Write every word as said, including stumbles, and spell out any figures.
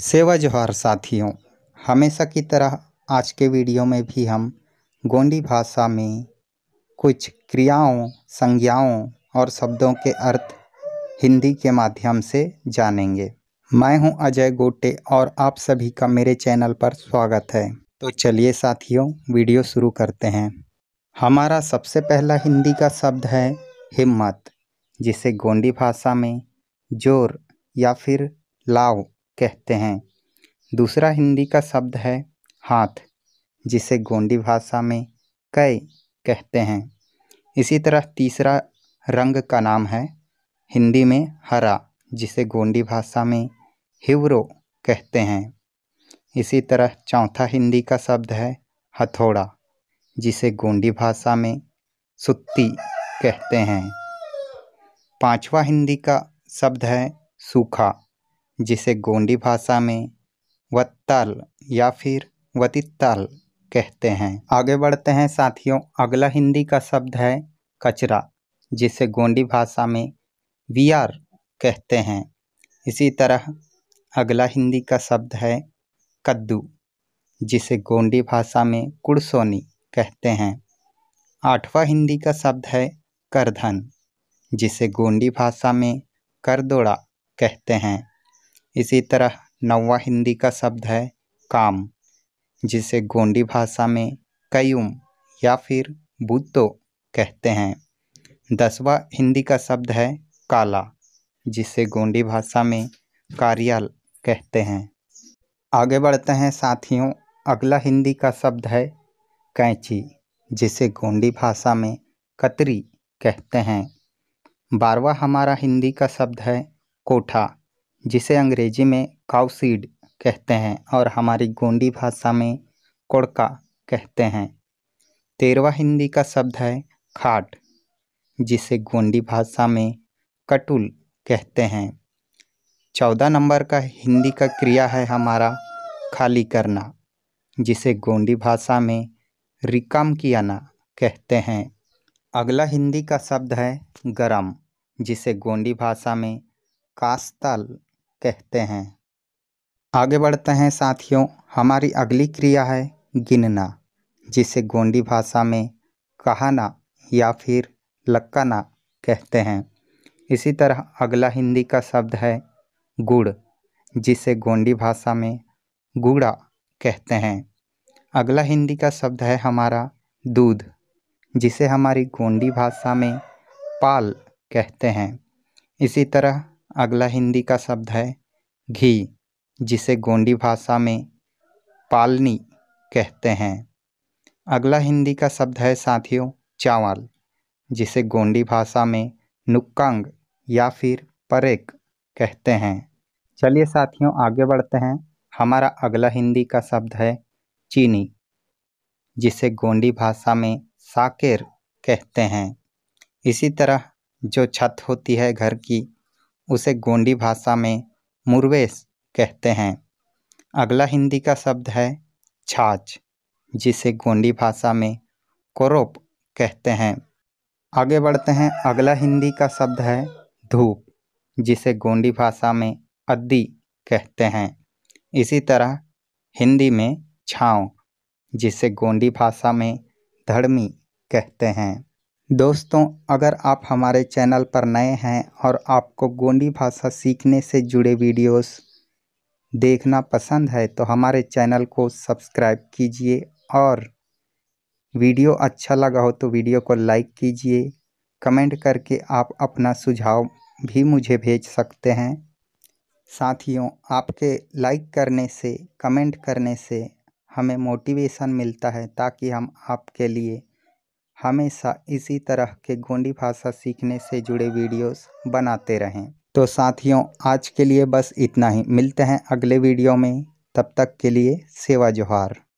सेवा जोहार साथियों, हमेशा की तरह आज के वीडियो में भी हम गोंडी भाषा में कुछ क्रियाओं, संज्ञाओं और शब्दों के अर्थ हिंदी के माध्यम से जानेंगे। मैं हूं अजय गोटे और आप सभी का मेरे चैनल पर स्वागत है। तो चलिए साथियों, वीडियो शुरू करते हैं। हमारा सबसे पहला हिंदी का शब्द है हिम्मत, जिसे गोंडी भाषा में जोर या फिर लाव कहते हैं। दूसरा हिंदी का शब्द है हाथ, जिसे गोंडी भाषा में कै कहते हैं। इसी तरह तीसरा रंग का नाम है हिंदी में हरा, जिसे गोंडी भाषा में हिवरो कहते हैं। इसी तरह चौथा हिंदी का शब्द है हथौड़ा, जिसे गोंडी भाषा में सुत्ती कहते हैं। पांचवा हिंदी का शब्द है सूखा, जिसे गोंडी भाषा में वत्ताल या फिर वतित्ताल कहते हैं। आगे बढ़ते हैं साथियों, अगला हिंदी का शब्द है कचरा, जिसे गोंडी भाषा में वियार कहते हैं। इसी तरह अगला हिंदी का शब्द है कद्दू, जिसे गोंडी भाषा में कुड़सोनी कहते हैं। आठवां हिंदी का शब्द है करधन, जिसे गोंडी भाषा में करदोड़ा कहते हैं। इसी तरह नौवा हिंदी का शब्द है काम, जिसे गोंडी भाषा में कयूम या फिर बूतो कहते हैं। दसवां हिंदी का शब्द है काला, जिसे गोंडी भाषा में कार्याल कहते हैं। आगे बढ़ते हैं साथियों, अगला हिंदी का शब्द है कैंची, जिसे गोंडी भाषा में कतरी कहते हैं। बारहवां हमारा हिंदी का शब्द है कोठा, जिसे अंग्रेजी में काउसीड कहते हैं और हमारी गोंडी भाषा में कोड़का कहते हैं। तेरहवा हिंदी का शब्द है खाट, जिसे गोंडी भाषा में कटुल कहते हैं। चौदह नंबर का हिंदी का क्रिया है हमारा खाली करना, जिसे गोंडी भाषा में रिकाम कियाना कहते हैं। अगला हिंदी का शब्द है गरम, जिसे गोंडी भाषा में कास्ताल कहते हैं। आगे बढ़ते हैं साथियों, हमारी अगली क्रिया है गिनना, जिसे गोंडी भाषा में कहाना या फिर लक्काना कहते हैं। इसी तरह अगला हिंदी का शब्द है गुड़, जिसे गोंडी भाषा में गुड़ा कहते हैं। अगला हिंदी का शब्द है हमारा दूध, जिसे हमारी गोंडी भाषा में पाल कहते हैं। इसी तरह अगला हिंदी का शब्द है घी, जिसे गोंडी भाषा में पालनी कहते हैं। अगला हिंदी का शब्द है साथियों चावल, जिसे गोंडी भाषा में नुक्कांग या फिर परेक कहते हैं। चलिए साथियों, आगे बढ़ते हैं। हमारा अगला हिंदी का शब्द है चीनी, जिसे गोंडी भाषा में साकेर कहते हैं। इसी तरह जो छत होती है घर की, उसे गोंडी भाषा में मुरवेश कहते हैं। अगला हिंदी का शब्द है छाछ, जिसे गोंडी भाषा में कोरोप कहते हैं। आगे बढ़ते हैं, अगला हिंदी का शब्द है धूप, जिसे गोंडी भाषा में अद्दी कहते हैं। इसी तरह हिंदी में छाँव, जिसे गोंडी भाषा में धड़मी कहते हैं। दोस्तों, अगर आप हमारे चैनल पर नए हैं और आपको गोंडी भाषा सीखने से जुड़े वीडियोस देखना पसंद है तो हमारे चैनल को सब्सक्राइब कीजिए और वीडियो अच्छा लगा हो तो वीडियो को लाइक कीजिए। कमेंट करके आप अपना सुझाव भी मुझे भेज सकते हैं। साथियों, आपके लाइक करने से, कमेंट करने से हमें मोटिवेशन मिलता है ताकि हम आपके लिए हमेशा इसी तरह के गोंडी भाषा सीखने से जुड़े वीडियोस बनाते रहें। तो साथियों, आज के लिए बस इतना ही। मिलते हैं अगले वीडियो में, तब तक के लिए सेवा जोहार।